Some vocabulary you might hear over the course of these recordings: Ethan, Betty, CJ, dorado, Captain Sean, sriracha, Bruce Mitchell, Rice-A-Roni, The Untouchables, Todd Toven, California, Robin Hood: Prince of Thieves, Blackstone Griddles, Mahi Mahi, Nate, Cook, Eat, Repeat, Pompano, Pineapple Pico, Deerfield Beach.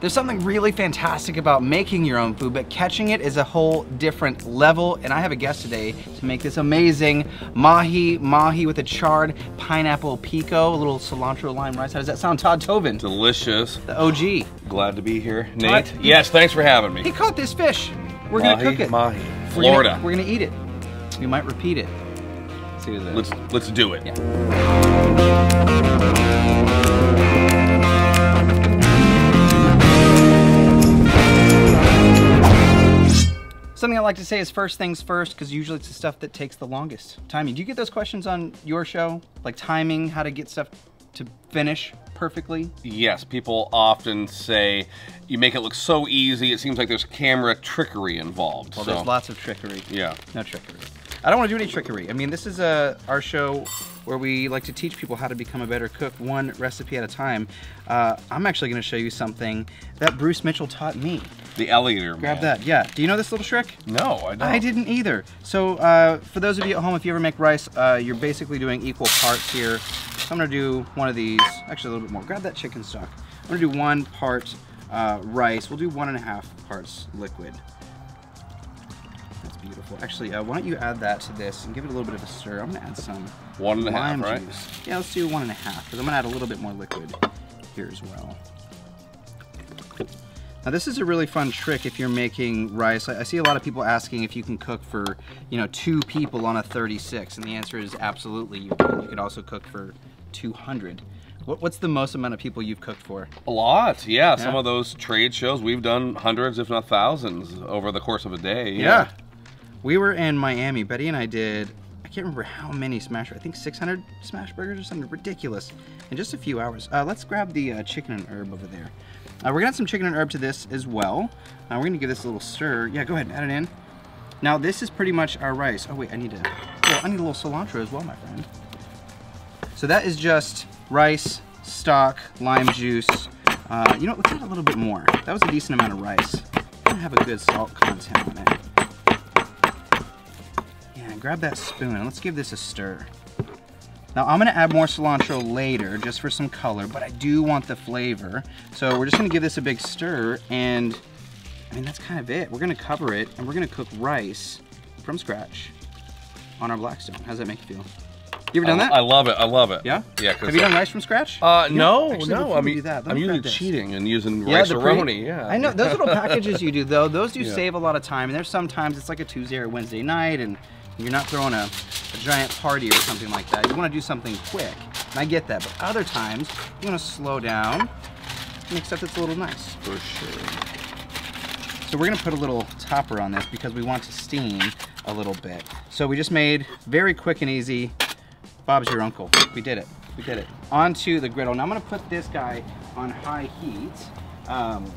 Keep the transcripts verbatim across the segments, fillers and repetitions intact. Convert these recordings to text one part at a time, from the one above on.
There's something really fantastic about making your own food, but catching it is a whole different level, and I have a guest today to make this amazing Mahi Mahi with a charred pineapple pico, a little cilantro lime rice. How does that sound, Todd Toven? Delicious. The O G. Glad to be here. Nate? Todd? Yes, thanks for having me. He caught this fish. We're Mahi, gonna cook it. Mahi, Florida. We're gonna, we're gonna eat it. We might repeat it. Let's do that. Let's, let's do it. Yeah. Something I like to say is first things first, because usually it's the stuff that takes the longest. Timing. Do you get those questions on your show? Like timing, how to get stuff to finish perfectly? Yes, people often say, you make it look so easy, it seems like there's camera trickery involved. Well, so. There's lots of trickery. Yeah. No trickery. I don't want to do any trickery. I mean, this is uh, our show where we like to teach people how to become a better cook, one recipe at a time. Uh, I'm actually gonna show you something that Bruce Mitchell taught me. The elevator man. Grab that, yeah. Do you know this little trick? No, I don't. I didn't either. So uh, for those of you at home, if you ever make rice, uh, you're basically doing equal parts here. So I'm gonna do one of these, actually a little bit more. Grab that chicken stock. I'm gonna do one part uh, rice. We'll do one and a half parts liquid. Beautiful. Actually, uh, why don't you add that to this and give it a little bit of a stir. I'm gonna add some one and a half, right? Juice. Yeah, let's do one and a half, because I'm gonna add a little bit more liquid here as well. Now this is a really fun trick if you're making rice. I, I see a lot of people asking if you can cook for, you know, two people on a thirty-six, and the answer is absolutely you can. You could also cook for two hundred. What, what's the most amount of people you've cooked for? A lot, yeah. yeah. Some of those trade shows, we've done hundreds, if not thousands, over the course of a day. Yeah. yeah. We were in Miami, Betty and I did, I can't remember how many smash, I think six hundred smash burgers or something ridiculous in just a few hours. Uh, let's grab the uh, chicken and herb over there. Uh, we're gonna add some chicken and herb to this as well. Uh, we're gonna give this a little stir. Yeah, go ahead and add it in. Now this is pretty much our rice. Oh wait, I need a, well, I need a little cilantro as well, my friend. So that is just rice, stock, lime juice. Uh, you know what, let's add a little bit more. That was a decent amount of rice. I'm gonna have a good salt content on it. Grab that spoon and let's give this a stir. Now I'm gonna add more cilantro later just for some color, but I do want the flavor. So we're just gonna give this a big stir, and I mean, that's kind of it. We're gonna cover it and we're gonna cook rice from scratch on our Blackstone. How does that make you feel? You ever done I, that? I love it, I love it. Yeah? Yeah. Have you done rice from scratch? Uh, no, actually, no, I mean, do that, I'm usually cheating and using yeah, Rice-A-Roni, yeah. I know, those little packages you do though, those do yeah. save a lot of time, and there's sometimes it's like a Tuesday or Wednesday night, and you're not throwing a, a giant party or something like that. You want to do something quick, and I get that. But other times, you want to slow down, make stuff that's a little nice. For sure. So we're going to put a little topper on this because we want to steam a little bit. So we just made very quick and easy. Bob's your uncle. We did it. We did it. Onto the griddle. Now I'm going to put this guy on high heat. Um,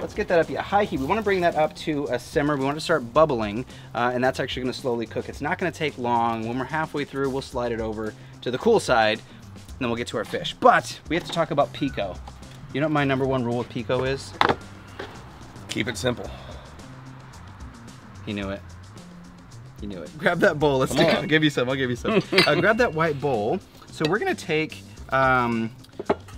Let's get that up, yeah, high heat. We want to bring that up to a simmer. We want to start bubbling, uh, and that's actually going to slowly cook. It's not going to take long. When we're halfway through, we'll slide it over to the cool side, and then we'll get to our fish. But we have to talk about pico. You know what my number one rule with pico is? Keep it simple. He knew it. He knew it. Grab that bowl. Let's do it. I'll give you some. I'll give you some. uh, grab that white bowl. So we're going to take um,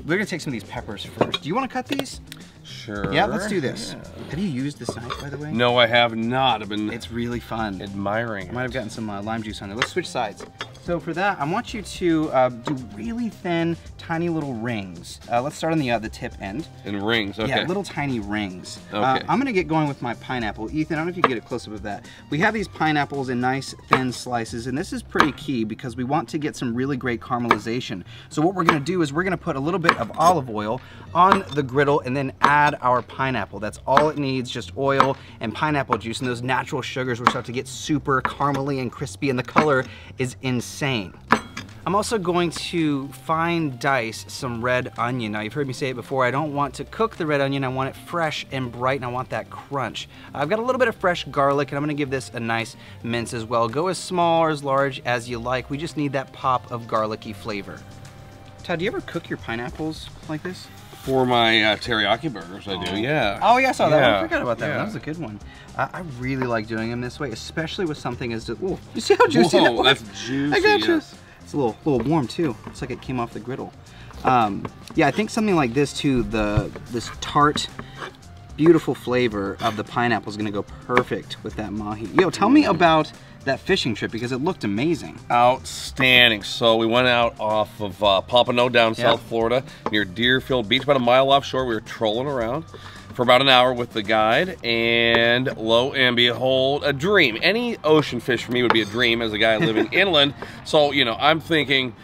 we're going to take some of these peppers first. Do you want to cut these? Sure. Yeah, let's do this. Yeah. Have you used this knife, by the way? No, I have not. I've been it's really fun. Admiring I might have gotten some uh, lime juice on there. Let's switch sides. So for that, I want you to uh, do really thin, tiny little rings. Uh, let's start on the, uh, the tip end. And rings, okay. Yeah, little tiny rings. Okay. Uh, I'm gonna get going with my pineapple. Ethan, I don't know if you can get a close-up of that. We have these pineapples in nice, thin slices, and this is pretty key because we want to get some really great caramelization. So what we're gonna do is we're gonna put a little bit of olive oil on the griddle and then add our pineapple. That's all it needs, just oil and pineapple juice, and those natural sugars will start to get super caramely and crispy, and the color is insane. Insane. I'm also going to fine dice some red onion. Now you've heard me say it before, I don't want to cook the red onion, I want it fresh and bright, and I want that crunch. I've got a little bit of fresh garlic, and I'm gonna give this a nice mince as well. Go as small or as large as you like, we just need that pop of garlicky flavor. Todd, do you ever cook your pineapples like this? For my uh, teriyaki burgers, I do, oh. yeah. Oh yeah, I saw that yeah. one, I forgot about that yeah. one, that was a good one. Uh, I really like doing them this way, especially with something as, ooh, you see how juicy Whoa, that was? That's juicy, I got yes. you. It's a little, little warm too, it's like it came off the griddle. Um, yeah, I think something like this too, the this tart, beautiful flavor of the pineapple is gonna go perfect with that mahi. Yo, tell me about that fishing trip, because it looked amazing. Outstanding. So we went out off of uh, Pompano down yeah. South Florida near Deerfield Beach, about a mile offshore. We were trolling around for about an hour with the guide, and lo and behold, a dream. Any ocean fish for me would be a dream as a guy living inland. So, you know, I'm thinking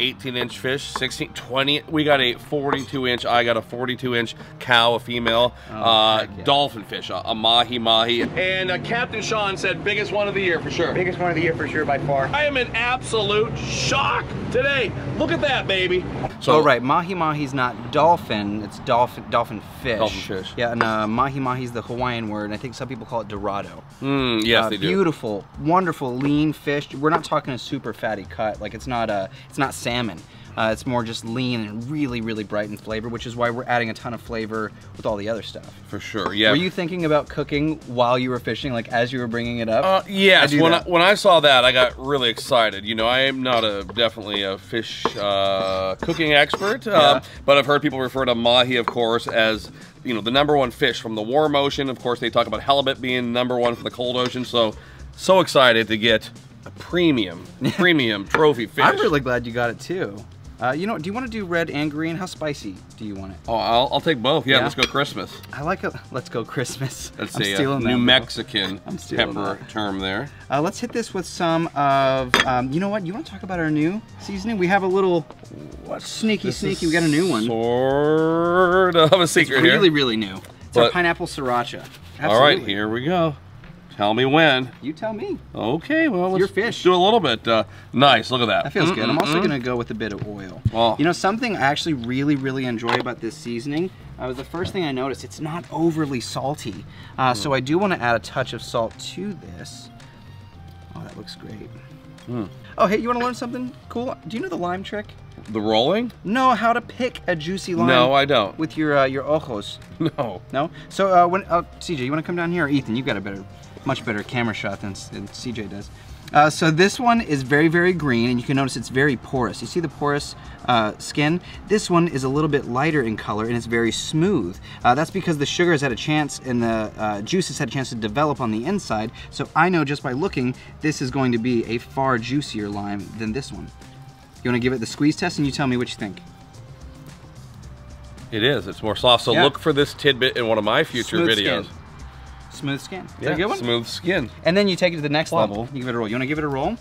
eighteen inch fish, sixteen, twenty. We got a forty-two inch, I got a forty-two inch cow, a female, oh, uh, yeah. dolphin fish, a, a mahi mahi. And uh, Captain Sean said biggest one of the year for sure. Biggest one of the year for sure by far. I am in absolute shock today. Look at that, baby. So, oh, right, mahi mahi's not dolphin, it's dolphin dolphin fish. Dolphin fish. Yeah, and uh, mahi mahi's the Hawaiian word, and I think some people call it dorado. Mm, yes, uh, they do. Beautiful, wonderful, lean fish. We're not talking a super fatty cut, like it's not a, it's not salmon. Uh, it's more just lean and really, really bright in flavor, which is why we're adding a ton of flavor with all the other stuff. For sure, yeah. Were you thinking about cooking while you were fishing, like as you were bringing it up? Uh, yes, when I, when I saw that, I got really excited. You know, I am not a definitely a fish uh, cooking expert, uh, yeah. but I've heard people refer to mahi, of course, as, you know, the number one fish from the warm ocean. Of course, they talk about halibut being number one from the cold ocean, so, so excited to get a premium, premium trophy fish. I'm really glad you got it too. Uh, you know, do you want to do red and green? How spicy do you want it? Oh, I'll, I'll take both. Yeah, yeah, let's go Christmas. I like a let's go Christmas. That's I'm a stealing uh, that, New Mexican I'm stealing pepper that. term there. Uh, let's hit this with some of, um, you know what? You want to talk about our new seasoning? We have a little what? sneaky, this sneaky. We got a new one. Sort of a secret it's really, here. Really, really new. It's but, our pineapple sriracha. Absolutely. All right, here we go. Tell me when. You tell me. Okay, well, let's Your fish. do a little bit. Uh, nice, look at that. That feels mm-mm-mm. good. I'm also gonna go with a bit of oil. Oh. You know, something I actually really, really enjoy about this seasoning uh, was the first thing I noticed, it's not overly salty. Uh, mm. So I do wanna add a touch of salt to this. Oh, that looks great. Mm. Oh, hey, you wanna learn something cool? Do you know the lime trick? The rolling? No, how to pick a juicy lime. No, I don't. With your uh, your ojos. No. No? So, uh, when uh, C J, you wanna come down here? Or Ethan, you've got a better much better camera shot than, than C J does. Uh, so this one is very, very green, and you can notice it's very porous. You see the porous uh, skin? This one is a little bit lighter in color, and it's very smooth. Uh, that's because the sugar has had a chance, and the uh, juice has had a chance to develop on the inside, so I know just by looking, this is going to be a far juicier lime than this one. You wanna give it the squeeze test, and you tell me what you think? It is, it's more soft, so yeah. Look for this tidbit in one of my future smooth videos. Skin. Smooth skin. Is yeah, that a good one? Smooth skin. And then you take it to the next Plump. level. You give it a roll. You want to give it a roll?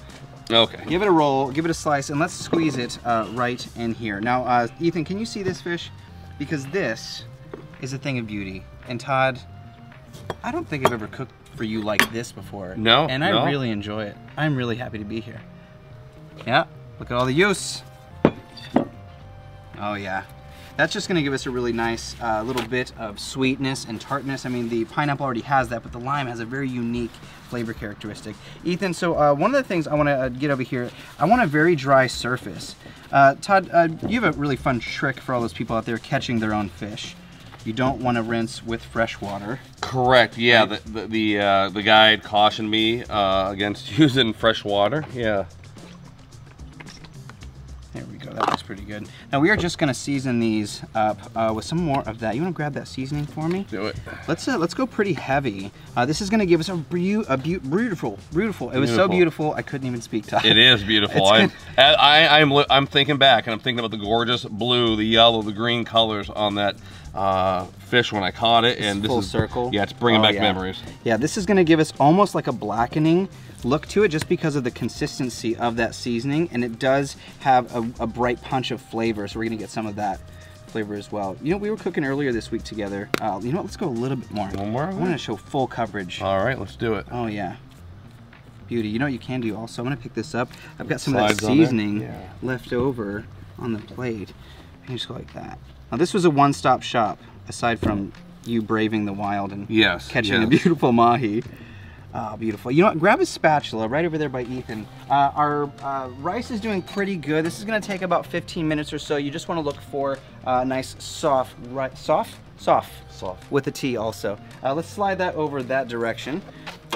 Okay. Give it a roll, give it a slice, and let's squeeze it uh, right in here. Now, uh, Ethan, can you see this fish? Because this is a thing of beauty. And Todd, I don't think I've ever cooked for you like this before. No, And I no. really enjoy it. I'm really happy to be here. Yeah, look at all the use. Oh, yeah. That's just gonna give us a really nice uh, little bit of sweetness and tartness. I mean, the pineapple already has that, but the lime has a very unique flavor characteristic. Ethan, so uh, one of the things I wanna uh, get over here, I want a very dry surface. Uh, Todd, uh, you have a really fun trick for all those people out there catching their own fish. You don't wanna rinse with fresh water. Correct, yeah, right? the, the, the, uh, the guide cautioned me uh, against using fresh water, yeah. There we go, that looks pretty good. Now we are just gonna season these up uh, with some more of that. You wanna grab that seasoning for me? Do it. Let's uh, let's go pretty heavy. Uh, this is gonna give us a, be a be beautiful, beautiful. It was beautiful. so beautiful, I couldn't even speak to it. It is beautiful. I'm, I, I'm, I'm thinking back, and I'm thinking about the gorgeous blue, the yellow, the green colors on that uh, fish when I caught it. It's and full this is, circle. Yeah, it's bringing oh, back yeah. memories. Yeah, this is gonna give us almost like a blackening look to it just because of the consistency of that seasoning, and it does have a, a bright punch of flavor, so we're gonna get some of that flavor as well. You know, we were cooking earlier this week together. Uh, you know what, let's go a little bit more. One more? I wanna show full coverage. All right, let's do it. Oh yeah, beauty. You know what you can do also, I'm gonna pick this up. I've got some Slides of that seasoning yeah. left over on the plate. You just go like that. Now this was a one-stop shop, aside from you braving the wild and yes, catching yes. a beautiful mahi. Oh, beautiful. You know what, grab a spatula right over there by Ethan. Uh, our uh, rice is doing pretty good. This is gonna take about fifteen minutes or so. You just wanna look for a uh, nice soft, right, soft? Soft. Soft. With a T also. Uh, let's slide that over that direction.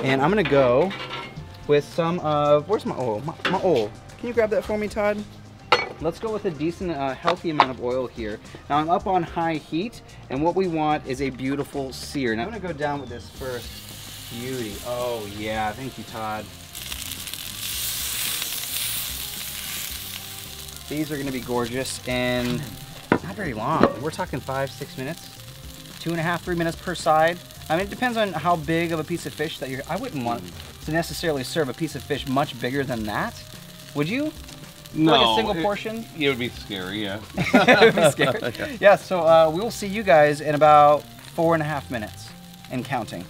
And I'm gonna go with some of, where's my oil? My, my oil. Can you grab that for me, Todd? Let's go with a decent, uh, healthy amount of oil here. Now I'm up on high heat, and what we want is a beautiful sear. And I'm gonna go down with this first. Beauty. Oh yeah, thank you, Todd. These are gonna be gorgeous and not very long. We're talking five, six minutes, two and a half, three minutes per side. I mean, it depends on how big of a piece of fish that you're, I wouldn't want to necessarily serve a piece of fish much bigger than that. Would you? No. Like a single it, portion? It would be scary, yeah. It would be scary. Okay. Yeah, so uh, we'll see you guys in about four and a half minutes and counting.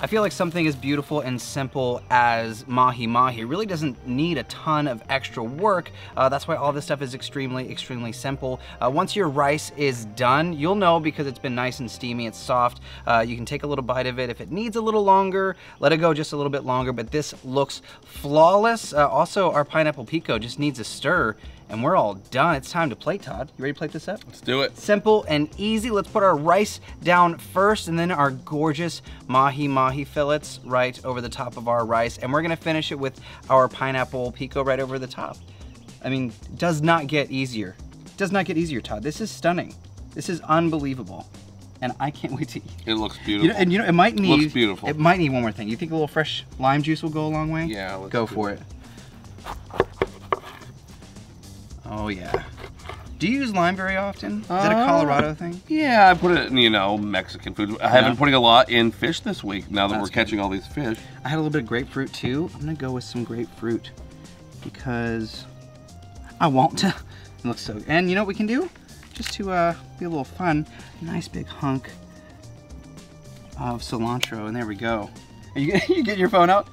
I feel like something as beautiful and simple as Mahi Mahi really doesn't need a ton of extra work. Uh, that's why all this stuff is extremely, extremely simple. Uh, once your rice is done, you'll know because it's been nice and steamy, it's soft. Uh, you can take a little bite of it. If it needs a little longer, let it go just a little bit longer, but this looks flawless. Uh, also, our pineapple pico just needs a stir. And we're all done. It's time to plate, Todd. You ready to plate this up? Let's do it. Simple and easy. Let's put our rice down first and then our gorgeous Mahi Mahi fillets right over the top of our rice. And we're gonna finish it with our pineapple pico right over the top. I mean, does not get easier. Does not get easier, Todd. This is stunning. This is unbelievable. And I can't wait to eat. It looks beautiful. You know, and you know, it might need- Looks beautiful. It might need one more thing. You think a little fresh lime juice will go a long way? Yeah, let's go for it. Oh yeah. Do you use lime very often? Is uh, that a Colorado thing? Yeah, I put it in, you know, Mexican food. I have yeah. been putting a lot in fish this week now that That's we're good. catching all these fish. I had a little bit of grapefruit too. I'm gonna go with some grapefruit because I want to. It looks so good. And you know what we can do? Just to uh, be a little fun, nice big hunk of cilantro, and there we go. Are you, you getting your phone out?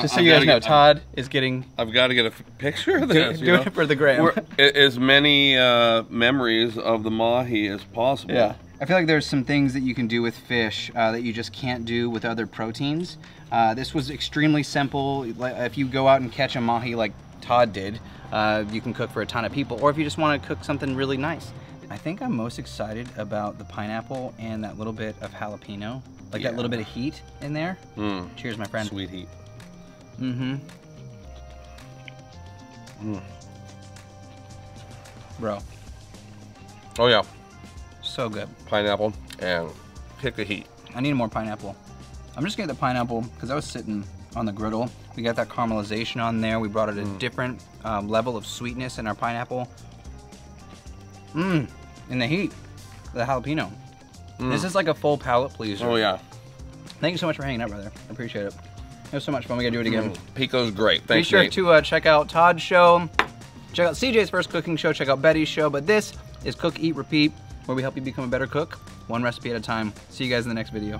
Just so I've you guys know, get, Todd I'm, is getting... I've got to get a picture of this. Do, do it for the gram. As many uh, memories of the Mahi as possible. Yeah. I feel like there's some things that you can do with fish uh, that you just can't do with other proteins. Uh, this was extremely simple. If you go out and catch a Mahi like Todd did, uh, you can cook for a ton of people. Or if you just want to cook something really nice. I think I'm most excited about the pineapple and that little bit of jalapeno. Like yeah. that little bit of heat in there. Mm. Cheers, my friend. Sweet heat. Mm-hmm. Mm. Bro. Oh yeah. So good. Pineapple and pick a heat. I need more pineapple. I'm just gonna get the pineapple because I was sitting on the griddle. We got that caramelization on there. We brought it a mm. different um, level of sweetness in our pineapple. Mmm. In the heat. The jalapeno. Mm. This is like a full palate pleaser. Oh yeah. Thank you so much for hanging out, brother. I appreciate it. It was so much fun, we gotta do it again. Mm, Pico's great, thanks, Be sure Nate. to uh, check out Todd's show, check out C J's first cooking show, check out Betty's show, but this is Cook, Eat, Repeat, where we help you become a better cook, one recipe at a time. See you guys in the next video.